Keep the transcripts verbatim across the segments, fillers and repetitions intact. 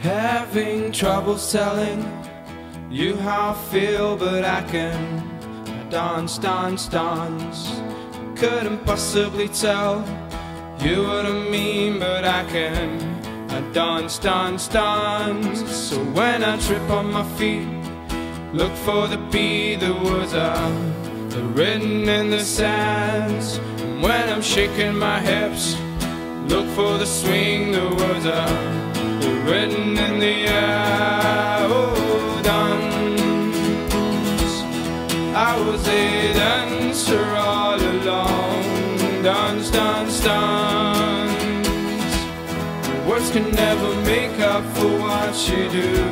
Having trouble telling you how I feel, but I can dance, dance, dance. Couldn't possibly tell you what I mean, but I can dance, dance, dance. So when I trip on my feet, look for the beat that was uh, written in the sands. And when I'm shaking my hips, look for the swing that was uh, written in the air. Oh, dance, I was a dancer all along. Dance, dance, dance. Words can never make up for what you do.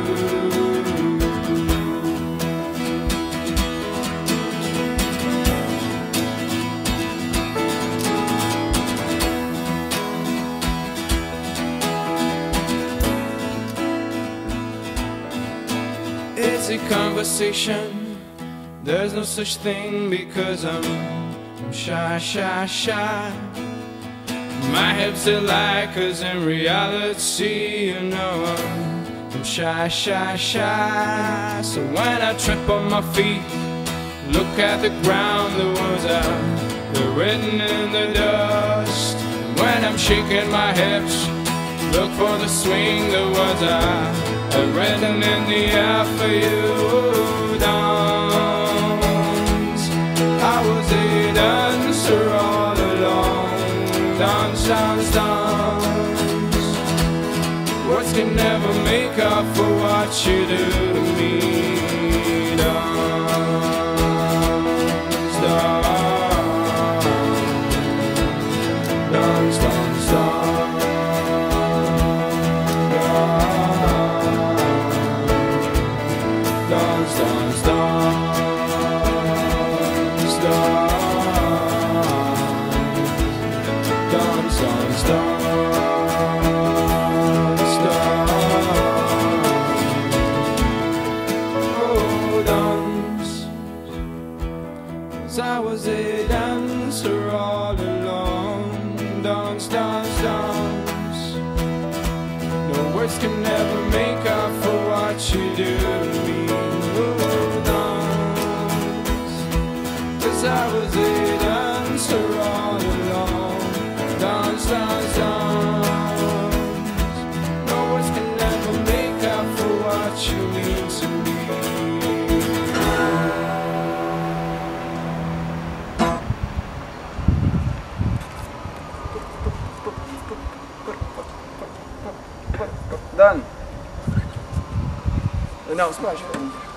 It's a conversation, there's no such thing, because I'm, I'm shy, shy, shy. My hips are light, cause in reality, you know I'm, I'm shy, shy, shy. So when I trip on my feet, look at the ground, the words are, they're written in the dust. When I'm shaking my hips, look for the swing, the words are written in the air for you. Dance, I was a dancer all along. Dance, dance, dance. Words can never make up for what you do to me. Dance, dance, dance, dance, dance. I was a dancer all along. Dance, dance, dance. No words can never make up for what you do to me. Oh, dance, cause I was a dancer all along. Dance, dance, dance. No words can never make up for what you mean to me. Done. No, smash it.